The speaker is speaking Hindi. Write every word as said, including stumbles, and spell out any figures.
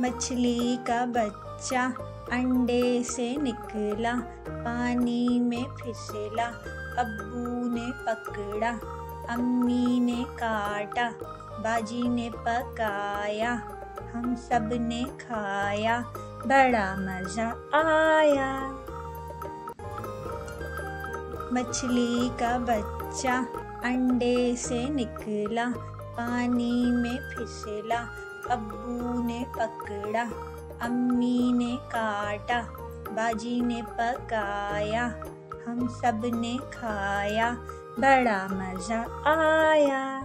मछली का बच्चा अंडे से निकला, पानी में फिसला, अब्बू ने पकड़ा, अम्मी ने काटा, बाजी ने पकाया, हम सब ने खाया, बड़ा मज़ा आया। मछली का बच्चा अंडे से निकला, पानी में फिसला, अब्बू ने पकड़ा, अम्मी ने काटा, बाजी ने पकाया, हम सब ने खाया, बड़ा मज़ा आया।